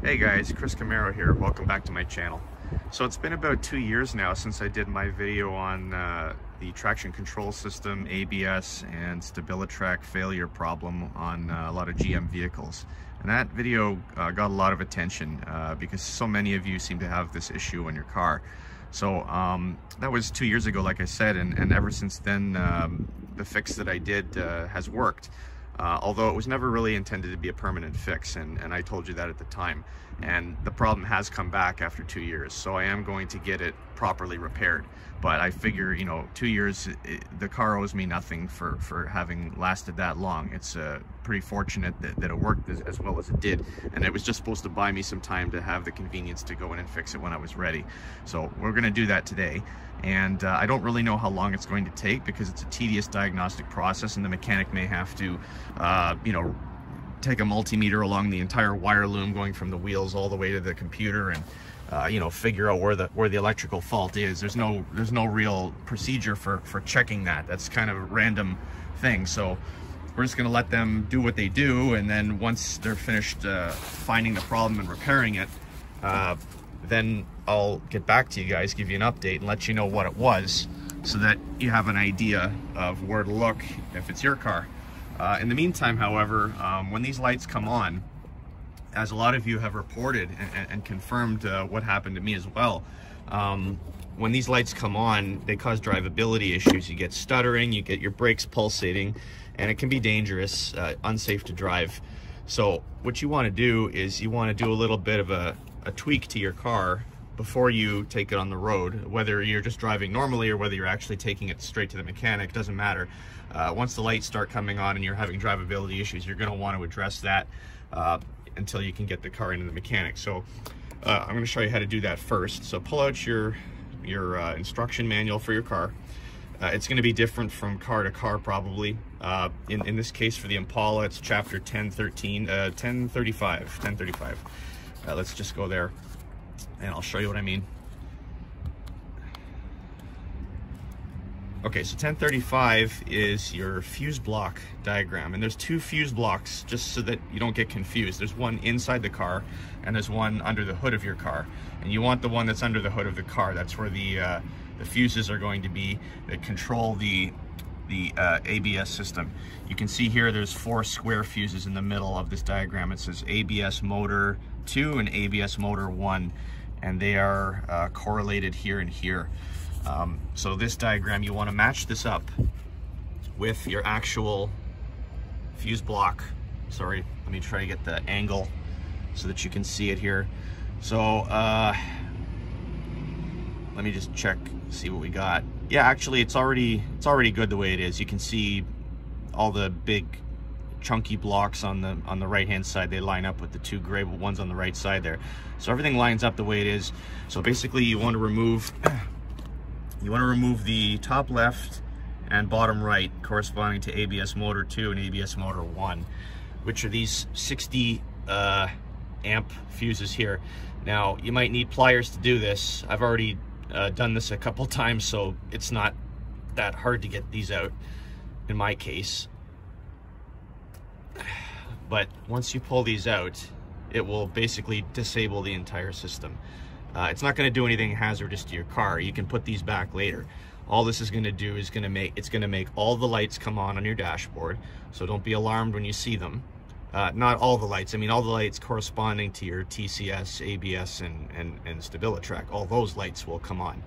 Hey guys, Chris Camaro here. Welcome back to my channel. So it's been about 2 years now since I did my video on the traction control system, ABS, and Stabilitrak failure problem on a lot of GM vehicles. And that video got a lot of attention because so many of you seem to have this issue in your car. So that was 2 years ago, like I said, and ever since then, the fix that I did has worked. Although it was never really intended to be a permanent fix, and I told you that at the time. And the problem has come back after 2 years, so I am going to get it properly repaired. But I figure, you know, 2 years, the car owes me nothing for having lasted that long. It's pretty fortunate that it worked as well as it did. And it was just supposed to buy me some time to have the convenience to go in and fix it when I was ready. So we're going to do that today. And I don't really know how long it's going to take because it's a tedious diagnostic process, and the mechanic may have to, you know, take a multimeter along the entire wire loom going from the wheels all the way to the computer and you know, figure out where the electrical fault is. There's no real procedure for checking that. That's kind of a random thing, so we're just gonna let them do what they do, and then once they're finished finding the problem and repairing it, then I'll get back to you guys, give you an update and let you know what it was so that you have an idea of where to look if it's your car. In the meantime, however, when these lights come on, as a lot of you have reported and confirmed what happened to me as well, when these lights come on, they cause drivability issues. You get stuttering, you get your brakes pulsating, and it can be dangerous, unsafe to drive. So what you want to do is you want to do a little bit of a tweak to your car before you take it on the road. Whether you're just driving normally or whether you're actually taking it straight to the mechanic, doesn't matter. Once the lights start coming on and you're having drivability issues, you're going to want to address that until you can get the car into the mechanic. So I'm going to show you how to do that first. So pull out your instruction manual for your car. It's going to be different from car to car, probably. In this case, for the Impala, it's chapter 1035. Let's just go there, and I'll show you what I mean. Okay, so 1035 is your fuse block diagram, and there's two fuse blocks just so that you don't get confused. There's one inside the car, and there's one under the hood of your car. And you want the one that's under the hood of the car. That's where the fuses are going to be that control the ABS system. You can see here there's four square fuses in the middle of this diagram. It says ABS motor 2 and ABS motor 1, and they are correlated here and here. So this diagram, you want to match this up with your actual fuse block. Sorry, let me try to get the angle so that you can see it here. So let me just check, see what we got. Yeah, actually it's already good the way it is. You can see all the big chunky blocks on the right hand side. They line up with the two gray ones on the right side there. So everything lines up the way it is. So basically you want to remove the top left and bottom right corresponding to ABS motor 2 and ABS motor 1, which are these 60 amp fuses here. Now you might need pliers to do this. I've already done this a couple times, so it's not that hard to get these out in my case. But once you pull these out, it will basically disable the entire system. It's not going to do anything hazardous to your car. You can put these back later. All this is going to do is going to make all the lights come on your dashboard. So don't be alarmed when you see them. Not all the lights. I mean, all the lights corresponding to your TCS, ABS, and Stabilitrak. All those lights will come on.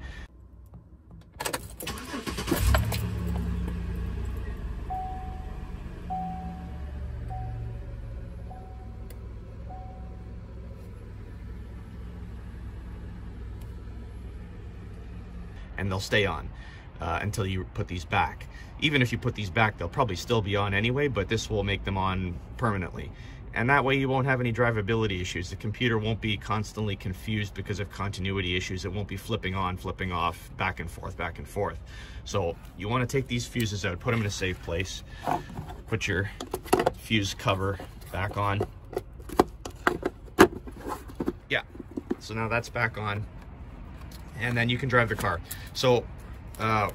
And they'll stay on until you put these back. Even if you put these back, they'll probably still be on anyway, but this will make them on permanently. And that way you won't have any drivability issues. The computer won't be constantly confused because of continuity issues. It won't be flipping on, flipping off, back and forth, back and forth. So you want to take these fuses out, put them in a safe place, put your fuse cover back on. Yeah, so now that's back on. And then you can drive the car. So I'm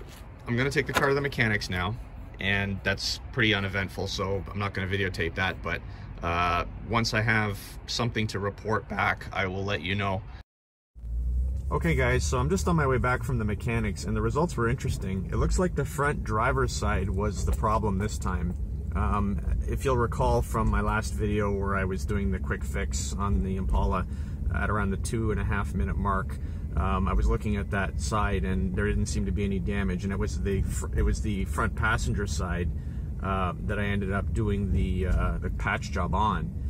gonna take the car to the mechanics now, and that's pretty uneventful, so I'm not gonna videotape that, but Once I have something to report back, I will let you know. Okay guys, so I'm just on my way back from the mechanics and the results were interesting. It looks like the front driver's side was the problem this time. If you'll recall from my last video where I was doing the quick fix on the Impala at around the 2.5 minute mark, I was looking at that side and there didn't seem to be any damage, and it was the front passenger side that I ended up doing the patch job on.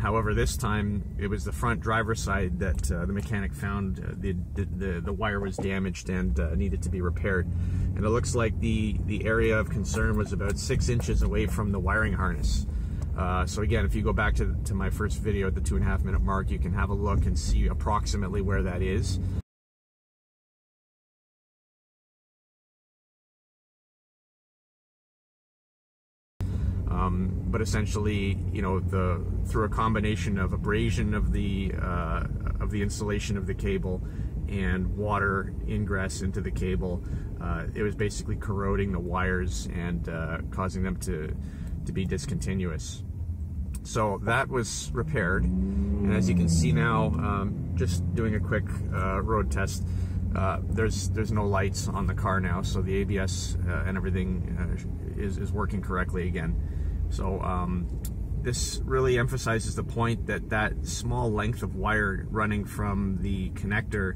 However, this time it was the front driver's side that the mechanic found the wire was damaged and needed to be repaired. And it looks like the area of concern was about 6 inches away from the wiring harness. So again, if you go back to my first video at the 2.5 minute mark, you can have a look and see approximately where that is. But essentially, you know, through a combination of abrasion of the insulation of the cable and water ingress into the cable, it was basically corroding the wires and causing them to be discontinuous. So that was repaired, and as you can see now, just doing a quick road test. There's no lights on the car now, so the ABS and everything is working correctly again. So this really emphasizes the point that small length of wire running from the connector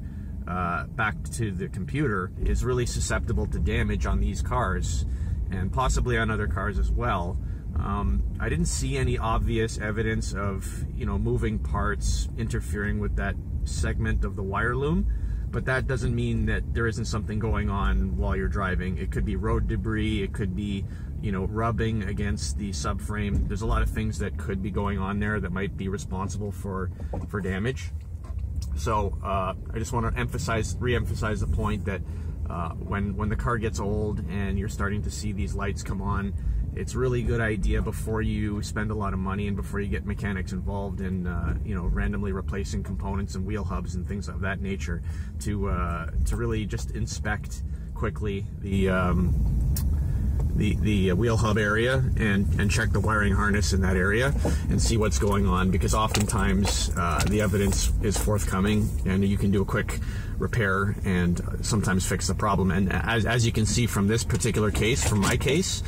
back to the computer is really susceptible to damage on these cars, and possibly on other cars as well. I didn't see any obvious evidence of, you know, moving parts interfering with that segment of the wire loom. But that doesn't mean that there isn't something going on while you're driving. It could be road debris, it could be, you know, rubbing against the subframe. There's a lot of things that could be going on there that might be responsible for damage. So I just want to re-emphasize the point that when the car gets old and you're starting to see these lights come on, it's really a good idea, before you spend a lot of money and before you get mechanics involved in you know, randomly replacing components and wheel hubs and things of that nature, to really just inspect quickly the wheel hub area and check the wiring harness in that area and see what's going on, because oftentimes the evidence is forthcoming and you can do a quick repair and sometimes fix the problem. And as you can see from this particular case, from my case,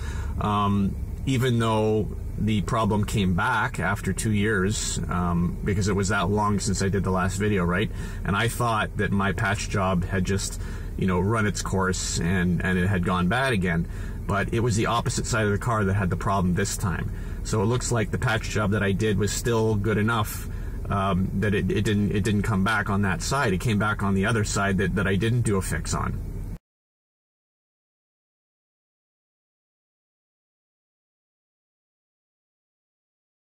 even though the problem came back after 2 years, because it was that long since I did the last video, right? And I thought that my patch job had just, you know, run its course and it had gone bad again. But it was the opposite side of the car that had the problem this time. So it looks like the patch job that I did was still good enough that it didn't come back on that side. It came back on the other side that I didn't do a fix on.